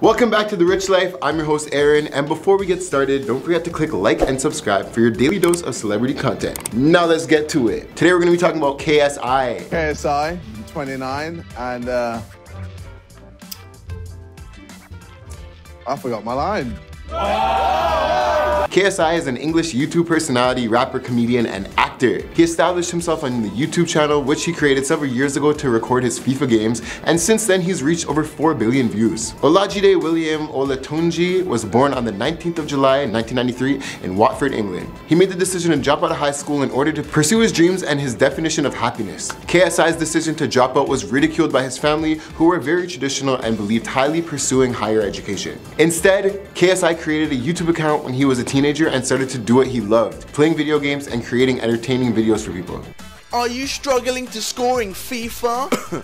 Welcome back to The Rich Life. I'm your host Aaron, and before we get started, don't forget to click like and subscribe for your daily dose of celebrity content. Now let's get to it. Today we're going to be talking about KSI. KSI, 29, and I forgot my line. KSI is an English YouTube personality, rapper, comedian, and actor. He established himself on the YouTube channel, which he created several years ago to record his FIFA games, and since then he's reached over 4 billion views. Olajide Williams Olatunji was born on the 19th of July 1993 in Watford, England. He made the decision to drop out of high school in order to pursue his dreams and his definition of happiness. KSI's decision to drop out was ridiculed by his family, who were very traditional and believed highly pursuing higher education. Instead, KSI created a YouTube account when he was a teenager and started to do what he loved, playing video games and creating entertaining videos for people. Are you struggling to score in FIFA?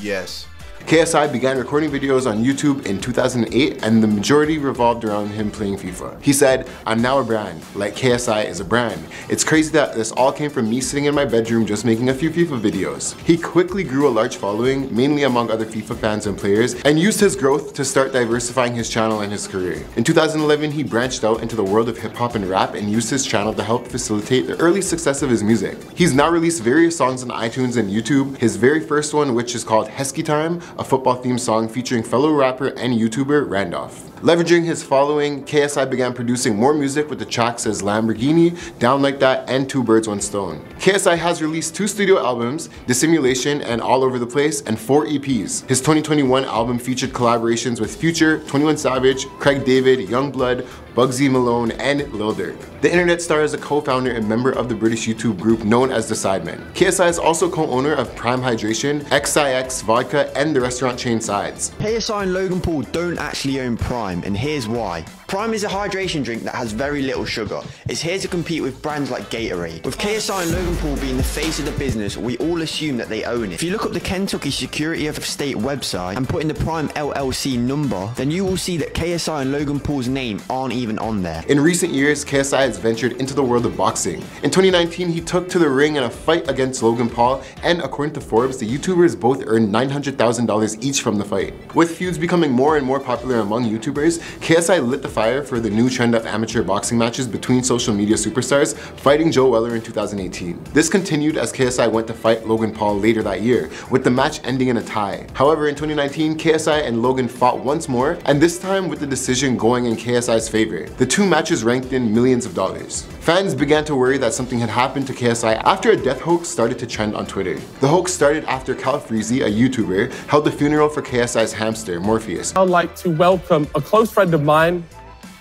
Yes. KSI began recording videos on YouTube in 2008, and the majority revolved around him playing FIFA. He said, "I'm now a brand, like KSI is a brand. It's crazy that this all came from me sitting in my bedroom just making a few FIFA videos." He quickly grew a large following, mainly among other FIFA fans and players, and used his growth to start diversifying his channel and his career. In 2011, he branched out into the world of hip hop and rap and used his channel to help facilitate the early success of his music. He's now released various songs on iTunes and YouTube. His very first one, which is called Hesky Time, a football-themed song featuring fellow rapper and YouTuber Randolph. Leveraging his following, KSI began producing more music with the tracks as Lamborghini, Down Like That, and Two Birds, One Stone. KSI has released 2 studio albums, Dissimulation and All Over the Place, and 4 EPs. His 2021 album featured collaborations with Future, 21 Savage, Craig David, Youngblood, Bugsy Malone, and Lil Durk. The internet star is a co-founder and member of the British YouTube group known as The Sidemen. KSI is also co-owner of Prime Hydration, XIX Vodka, and the restaurant chain Sides. KSI and Logan Paul don't actually own Prime, and here's why. Prime is a hydration drink that has very little sugar. It's here to compete with brands like Gatorade. With KSI and Logan Paul being the face of the business, we all assume that they own it. If you look up the Kentucky Security of State website and put in the Prime LLC number, then you will see that KSI and Logan Paul's name aren't even on there. In recent years, KSI has ventured into the world of boxing. In 2019, he took to the ring in a fight against Logan Paul, and according to Forbes, the YouTubers both earned $900,000 each from the fight. With feuds becoming more and more popular among YouTubers, KSI lit the fire for the new trend of amateur boxing matches between social media superstars, fighting Joe Weller in 2018. This continued as KSI went to fight Logan Paul later that year, with the match ending in a tie. However, in 2019, KSI and Logan fought once more, and this time with the decision going in KSI's favor. The 2 matches ranked in millions of dollars. Fans began to worry that something had happened to KSI after a death hoax started to trend on Twitter. The hoax started after Calfreezy, a YouTuber, held the funeral for KSI's hamster, Morpheus. I'd like to welcome a close friend of mine,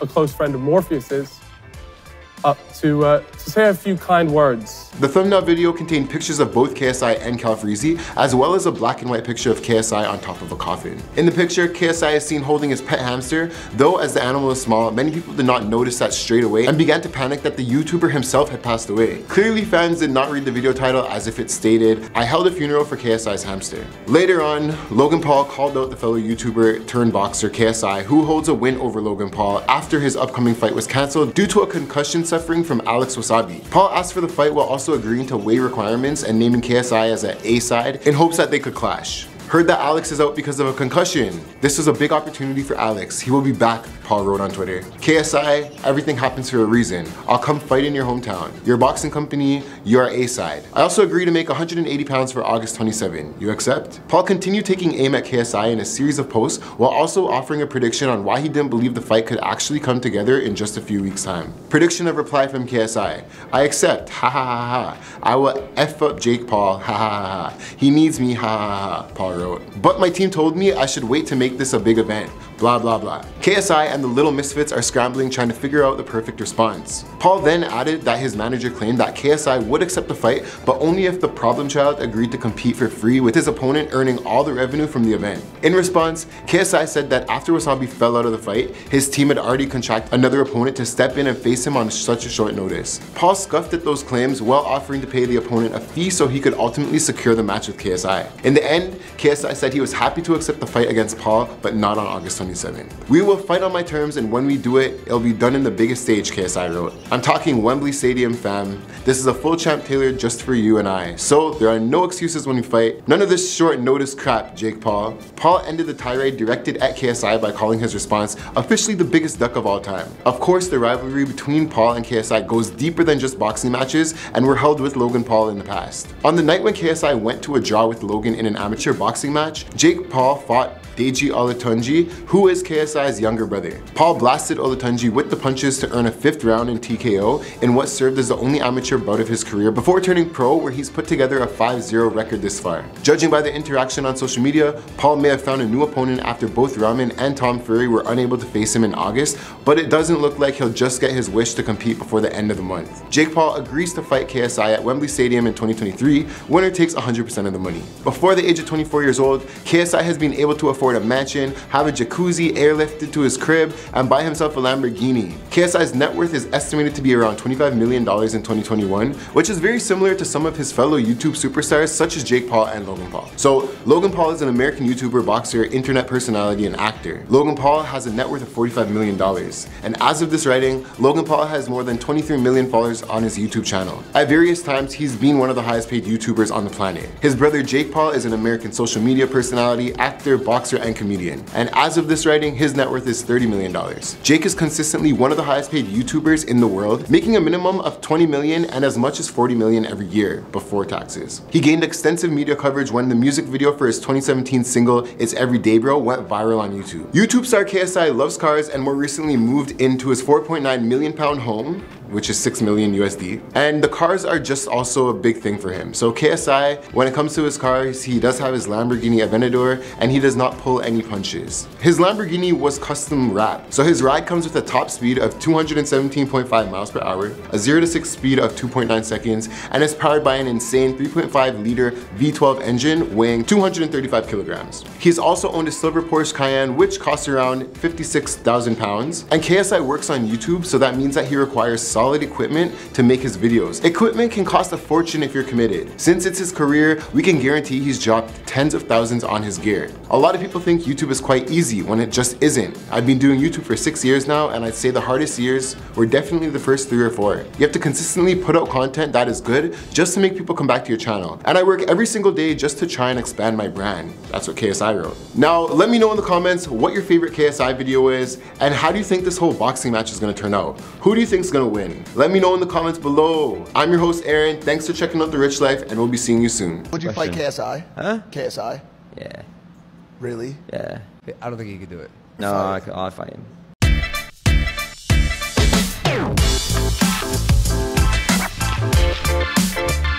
a close friend of Morpheus's, up to say a few kind words. The thumbnail video contained pictures of both KSI and Calfreezy, as well as a black and white picture of KSI on top of a coffin. In the picture, KSI is seen holding his pet hamster, though as the animal is small, many people did not notice that straight away and began to panic that the YouTuber himself had passed away. Clearly, fans did not read the video title, as if it stated, "I held a funeral for KSI's hamster." Later on, Logan Paul called out the fellow YouTuber turned boxer KSI, who holds a win over Logan Paul after his upcoming fight was cancelled due to a concussion suffering from Alex Wasabi. Paul asked for the fight while also agreeing to weigh requirements and naming KSI as an A side in hopes that they could clash. "Heard that Alex is out because of a concussion. This is a big opportunity for Alex. He will be back," Paul wrote on Twitter. "KSI, everything happens for a reason. I'll come fight in your hometown. Your boxing company, you're A-side. I also agree to make 180 pounds for August 27. You accept?" Paul continued taking aim at KSI in a series of posts, while also offering a prediction on why he didn't believe the fight could actually come together in just a few weeks' time. Prediction of reply from KSI: "I accept, ha ha ha ha. I will F up Jake Paul, ha ha ha ha. He needs me, ha ha ha ha," Paul wrote. "But my team told me I should wait to make this a big event, blah blah blah." KSI and the Little Misfits are scrambling, trying to figure out the perfect response. Paul then added that his manager claimed that KSI would accept the fight, but only if the problem child agreed to compete for free, with his opponent earning all the revenue from the event. In response, KSI said that after Wasabi fell out of the fight, his team had already contracted another opponent to step in and face him on such a short notice. Paul scuffed at those claims while offering to pay the opponent a fee so he could ultimately secure the match with KSI. In the end, KSI said he was happy to accept the fight against Paul, but not on August 27. 27th. We will fight on my terms, and when we do it, it'll be done in the biggest stage, KSI wrote. I'm talking Wembley Stadium, fam. This is a full champ tailored just for you and I. So there are no excuses when we fight. None of this short notice crap, Jake Paul. Paul ended the tirade directed at KSI by calling his response officially the biggest duck of all time. Of course, the rivalry between Paul and KSI goes deeper than just boxing matches and were held with Logan Paul in the past. On the night when KSI went to a draw with Logan in an amateur boxing match, Jake Paul fought Deji Olatunji, who is KSI's younger brother. Paul blasted Olatunji with the punches to earn a 5th round in TKO in what served as the only amateur bout of his career before turning pro, where he's put together a 5-0 record this far. Judging by the interaction on social media, Paul may have found a new opponent after both Rahman and Tom Fury were unable to face him in August, but it doesn't look like he'll just get his wish to compete before the end of the month. Jake Paul agrees to fight KSI at Wembley Stadium in 2023, winner takes 100% of the money. Before the age of 24 years old, KSI has been able to afford a mansion, have a jacuzzi airlifted to his crib, and buy himself a Lamborghini. KSI's net worth is estimated to be around $25 million in 2021, which is very similar to some of his fellow YouTube superstars such as Jake Paul and Logan Paul. So Logan Paul is an American YouTuber, boxer, internet personality, and actor. Logan Paul has a net worth of $45 million. And as of this writing, Logan Paul has more than 23 million followers on his YouTube channel. At various times, he's been one of the highest paid YouTubers on the planet. His brother Jake Paul is an American social media personality, actor, boxer, and comedian. And as of this writing, his net worth is $30 million. Jake is consistently one of the highest paid YouTubers in the world, making a minimum of $20 million and as much as $40 million every year before taxes. He gained extensive media coverage when the music video for his 2017 single, It's Every Day Bro, went viral on YouTube. YouTube star KSI loves cars and more recently moved into his 4.9 million pound home, which is 6 million USD. And the cars are just also a big thing for him. So KSI, when it comes to his cars, he does have his Lamborghini Aventador and he does not pull any punches. His Lamborghini was custom wrapped. So his ride comes with a top speed of 217.5 miles per hour, a 0 to 6 speed of 2.9 seconds, and is powered by an insane 3.5 liter V12 engine weighing 235 kilograms. He's also owned a silver Porsche Cayenne, which costs around 56,000 pounds. And KSI works on YouTube, so that means that he requires solid equipment to make his videos. Equipment can cost a fortune if you're committed. Since it's his career, we can guarantee he's dropped tens of thousands on his gear. A lot of people think YouTube is quite easy when it just isn't. I've been doing YouTube for 6 years now, and I'd say the hardest years were definitely the first 3 or 4. You have to consistently put out content that is good just to make people come back to your channel. And I work every single day just to try and expand my brand. That's what KSI wrote. Now, let me know in the comments what your favorite KSI video is, and how do you think this whole boxing match is gonna turn out? Who do you think is gonna win? Let me know in the comments below. I'm your host, Aaron. Thanks for checking out The Rich Life, and we'll be seeing you soon. Would you fight KSI? Huh? KSI? Yeah. Really? Yeah. I don't think he could do it. No, I'll fight him.